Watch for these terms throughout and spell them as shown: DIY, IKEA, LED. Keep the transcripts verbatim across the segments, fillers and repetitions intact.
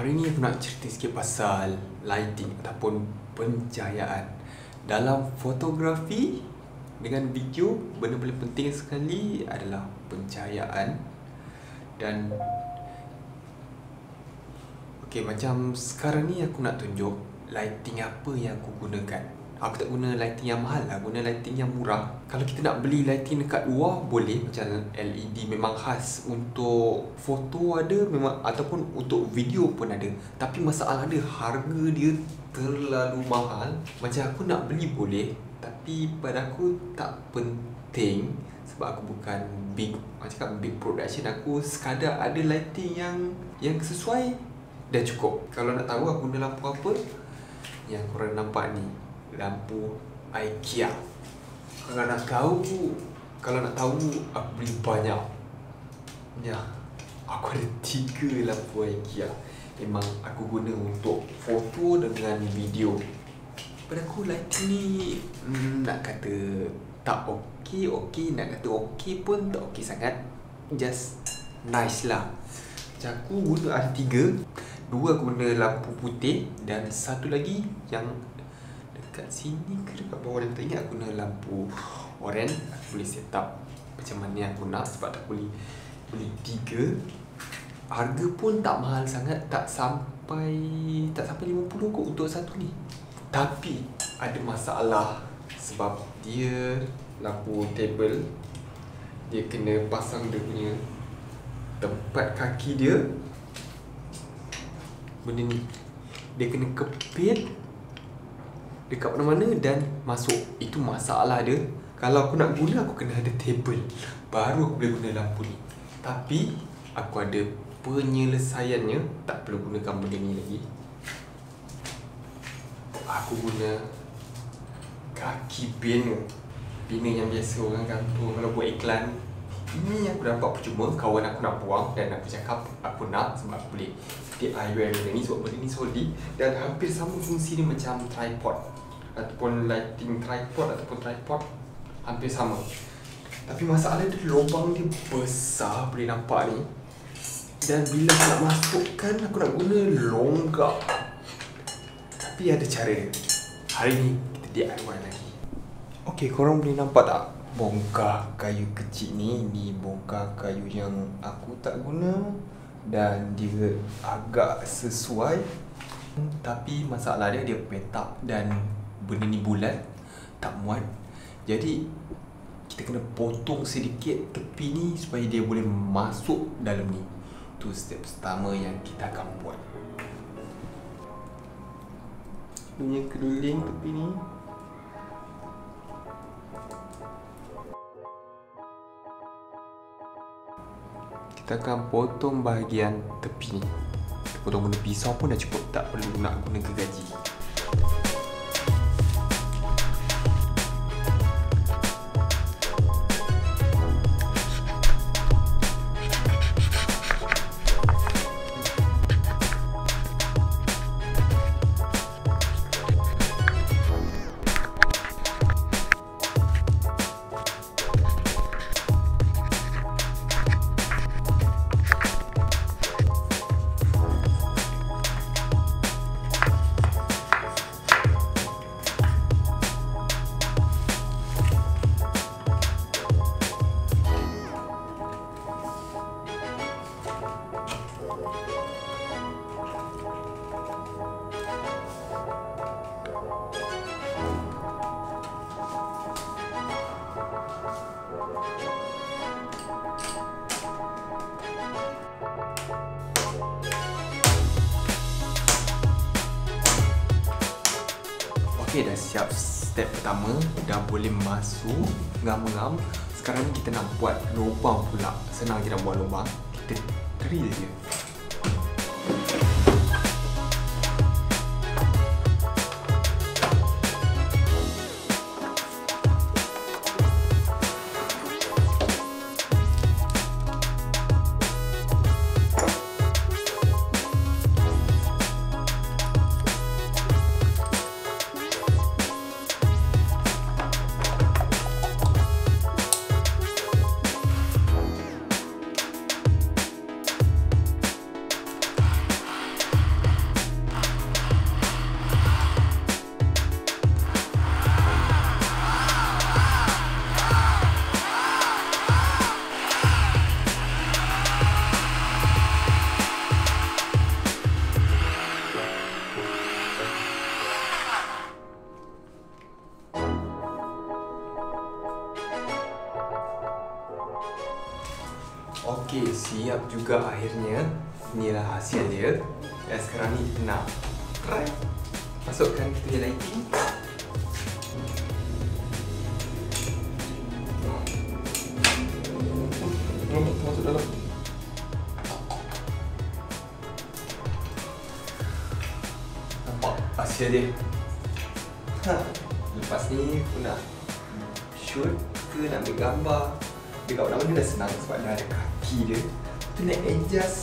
Hari ni aku nak cerita sikit pasal lighting ataupun pencahayaan. Dalam fotografi dengan video, benda paling penting sekali adalah pencahayaan. Dan ok, macam sekarang ni aku nak tunjuk lighting apa yang aku gunakan. Aku tak guna lighting yang mahal lah, guna lighting yang murah. Kalau kita nak beli lighting dekat luar boleh, macam L E D memang khas untuk foto ada memang, ataupun untuk video pun ada. Tapi masalah dia, harga dia terlalu mahal. Macam aku nak beli boleh, tapi pada aku tak penting. Sebab aku bukan big, macam cakap big production. Aku sekadar ada lighting yang yang sesuai dah cukup. Kalau nak tahu aku guna lampu apa, yang korang nampak ni, lampu IKEA. Kalau nak tahu, kalau nak tahu aku beli banyak. Ya, aku ada tiga lampu IKEA. Memang aku guna untuk foto dengan video. Pada aku lighting ni hmm, nak kata tak okey, okey, nak kata okey pun tak okey sangat. Just nice lah. Macam aku guna ada tiga. Dua aku guna lampu putih dan satu lagi yang dekat sini ke dekat bawah dia, tak ingat, aku guna lampu orange. Aku boleh set up macam mana yang aku nak sebab tak boleh beli tiga. Harga pun tak mahal sangat, tak sampai tak sampai lima puluh kot untuk satu ni. Tapi ada masalah sebab dia lampu table, dia kena pasang dia punya tempat kaki dia. Benda ni dia kena kepit dekat mana-mana dan masuk. Itu masalah dia. Kalau aku nak guna, aku kena ada table baru aku boleh guna lampu ni. Tapi aku ada penyelesaiannya. Tak perlu gunakan benda ni lagi. Aku guna kaki bina. Bina yang biasa orang kantor kalau buat iklan. Ini aku dapat percuma. Kawan aku nak buang dan aku cakap aku nak sebab aku boleh D I Y benda ni. Sebab benda ni solid dan hampir sama fungsi dia macam tripod ataupun lighting tripod ataupun tripod, hampir sama. Tapi masalah dia, lubang dia besar, boleh nampak ni. Dan bila aku nak masukkan, aku nak guna longgak. Tapi ada cara dia. Hari ni kita D I Y lagi. Ok, korang boleh nampak tak bongkar kayu kecil ni? Ni bongkar kayu yang aku tak guna dan dia agak sesuai. Tapi masalah dia, dia petak dan benda ni bulat, tak muat. Jadi kita kena potong sedikit tepi ni supaya dia boleh masuk dalam ni. Itu step pertama yang kita akan buat. Punya keliling tepi ni. Kita akan potong bahagian tepi ni. Kita potong guna pisau pun dah cukup, tak perlu nak guna gergaji. Ok, dah siap step pertama, dah boleh masuk ngam-ngam. Sekarang ni kita nak buat lubang pula. Senang je nak buat lubang, kita drill je. siap juga akhirnya. Inilah hasil dia. Dan sekarang ni nak try. Masukkan kita punya lagi. Nampak masuk dalam. Nampak hasil dia. Ha. Lepas ni aku nak shoot ke nak ambil gambar. Dekat pertama ni dah senang sebab dah ada kaki dia. Tu nak adjust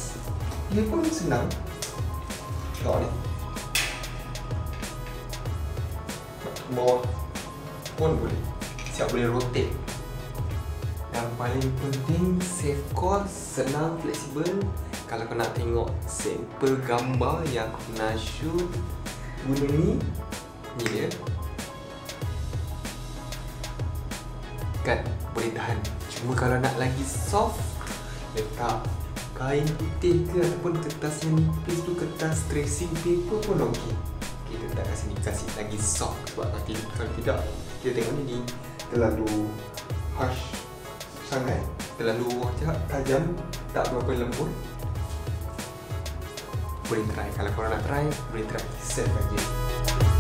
dia pun senang. Tengok ni. Bawah pun boleh. Siap boleh rotate. Yang paling penting save cost, senang, fleksibel. Kalau kau nak tengok sampel gambar yang aku nak shoot, guna ni. Ni dia. Kan boleh tahan. Cuma kalau nak lagi soft, letak kain putih ke ataupun kertas yang nipis tu, kertas tracing paper pun okey. Kita letak kat sini, kasih lagi soft sebab kalau tidak, kita tengok ni terlalu harsh sangat, terlalu tajam, tak berapa lembut. Boleh try, kalau korang nak try, boleh try set lagi.